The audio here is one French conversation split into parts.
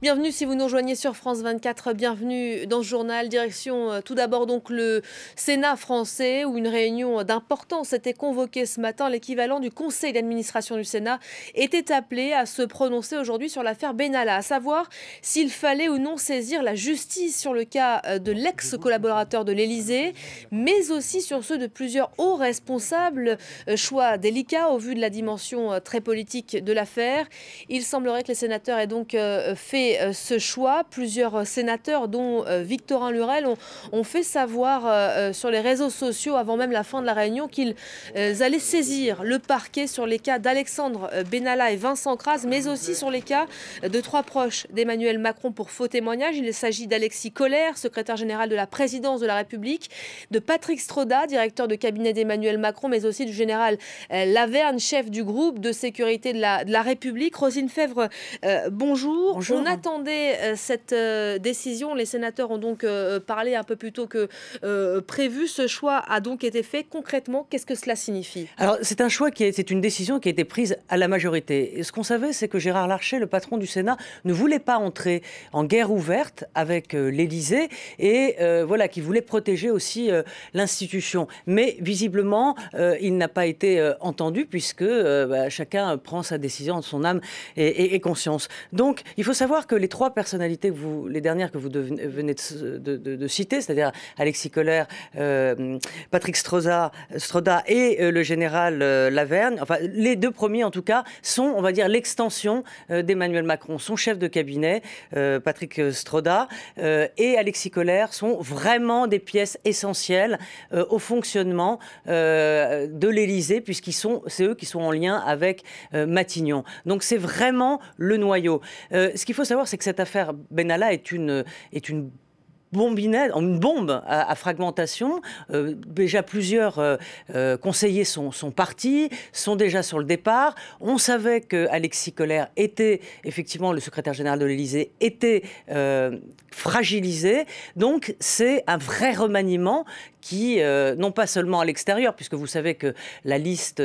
Bienvenue si vous nous rejoignez sur France 24, bienvenue dans ce journal. Direction tout d'abord donc le Sénat français où une réunion d'importance était convoquée ce matin. L'équivalent du conseil d'administration du Sénat était appelé à se prononcer aujourd'hui sur l'affaire Benalla, à savoir s'il fallait ou non saisir la justice sur le cas de l'ex-collaborateur de l'Elysée, mais aussi sur ceux de plusieurs hauts responsables. Choix délicat au vu de la dimension très politique de l'affaire. Il semblerait que les sénateurs aient donc fait ce choix. Plusieurs sénateurs, dont Victorin Lurel, ont fait savoir sur les réseaux sociaux avant même la fin de la réunion qu'ils allaient saisir le parquet sur les cas d'Alexandre Benalla et Vincent Crase, mais aussi sur les cas de trois proches d'Emmanuel Macron pour faux témoignages. Il s'agit d'Alexis Kohler, secrétaire général de la présidence de la République, de Patrick Strzoda, directeur de cabinet d'Emmanuel Macron, mais aussi du général Lavergne, chef du groupe de sécurité de la République. Rosine Fèvre, bonjour. Bonjour. On attendait cette décision. Les sénateurs ont donc parlé un peu plus tôt que prévu. Ce choix a donc été fait. Concrètement, qu'est-ce que cela signifie? Alors, c'est un choix c'est une décision qui a été prise à la majorité. Et ce qu'on savait, c'est que Gérard Larcher, le patron du Sénat, ne voulait pas entrer en guerre ouverte avec l'Elysée et voilà, qu'il voulait protéger aussi l'institution. Mais visiblement, il n'a pas été entendu puisque chacun prend sa décision de son âme et conscience. Donc, il faut savoir que les trois personnalités, les dernières que vous venez de citer, c'est-à-dire Alexis Kohler, Patrick Strzoda et le général Lavergne, enfin les deux premiers en tout cas, sont, on va dire, l'extension d'Emmanuel Macron. Son chef de cabinet, Patrick Strzoda, et Alexis Kohler sont vraiment des pièces essentielles au fonctionnement de l'Élysée, puisqu'ils sont, c'est eux qui sont en lien avec Matignon. Donc c'est vraiment le noyau. Ce qu'il faut savoir, c'est que cette affaire Benalla est une bombe à fragmentation. Déjà plusieurs conseillers sont partis, sont déjà sur le départ. On savait que Alexis Kohler était effectivement le secrétaire général de l'Élysée, était fragilisé. Donc c'est un vrai remaniement qui, non pas seulement à l'extérieur, puisque vous savez que la liste,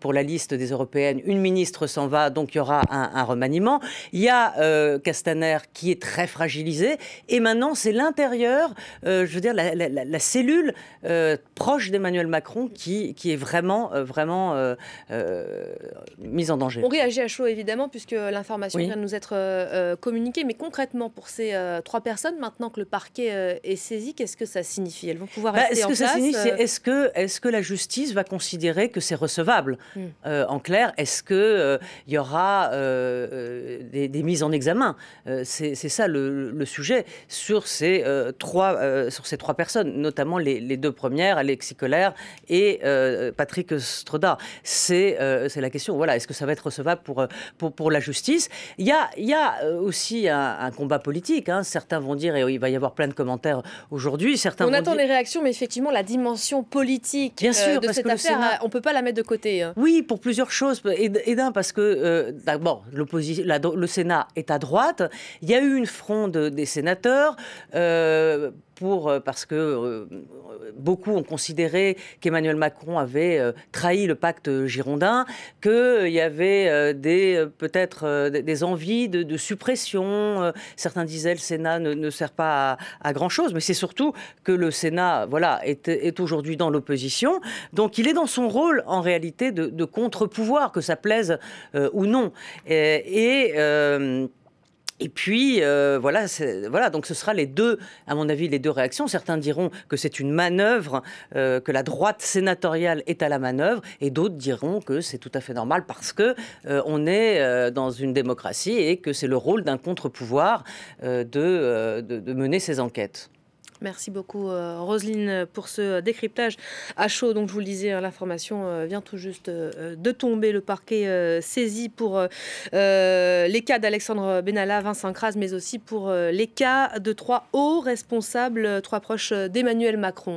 pour la liste des européennes, une ministre s'en va, donc il y aura un remaniement. Il y a Castaner qui est très fragilisé, et maintenant c'est l'intérieur, je veux dire la cellule proche d'Emmanuel Macron qui est vraiment, mise en danger. On réagit à chaud évidemment, puisque l'information vient de nous être communiquée, mais concrètement pour ces trois personnes, maintenant que le parquet est saisi, qu'est-ce que ça signifie? Elles vont pouvoir rester en place. Ça signifie, est-ce que la justice va considérer que c'est recevable? En clair, est-ce qu'il y aura des mises en examen? C'est ça le sujet sur ces trois personnes, notamment les deux premières, Alexis Kohler et Patrick Strzoda. C'est la question, voilà, est-ce que ça va être recevable pour la justice? Il y a aussi un combat politique, hein. Certains vont dire, et il va y avoir plein de commentaires aujourd'hui, on attend les réactions, mais effectivement, la dimension politique de cette affaire, on ne peut pas la mettre de côté. Oui, pour plusieurs choses, et d'un, parce que d'abord, le Sénat est à droite, il y a eu une fronde des sénateurs, parce que beaucoup ont considéré qu'Emmanuel Macron avait trahi le pacte girondin, qu'il y avait peut-être des envies de suppression. Certains disaient que le Sénat ne sert pas à grand-chose, mais c'est surtout que le Sénat voilà, est aujourd'hui dans l'opposition. Donc il est dans son rôle, en réalité, de contre-pouvoir, que ça plaise ou non. Et puis, voilà, donc ce sera à mon avis, les deux réactions. Certains diront que c'est une manœuvre, que la droite sénatoriale est à la manœuvre, et d'autres diront que c'est tout à fait normal parce que on est dans une démocratie et que c'est le rôle d'un contre-pouvoir de mener ces enquêtes. Merci beaucoup, Roselyne, pour ce décryptage à chaud. Donc, je vous le disais, l'information vient tout juste de tomber. Le parquet saisi pour les cas d'Alexandre Benalla, Vincent Crase, mais aussi pour les cas de trois hauts responsables, trois proches d'Emmanuel Macron.